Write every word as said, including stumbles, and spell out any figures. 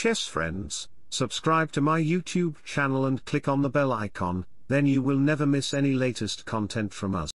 Chess friends, subscribe to my YouTube channel and click on the bell icon, then you will never miss any latest content from us.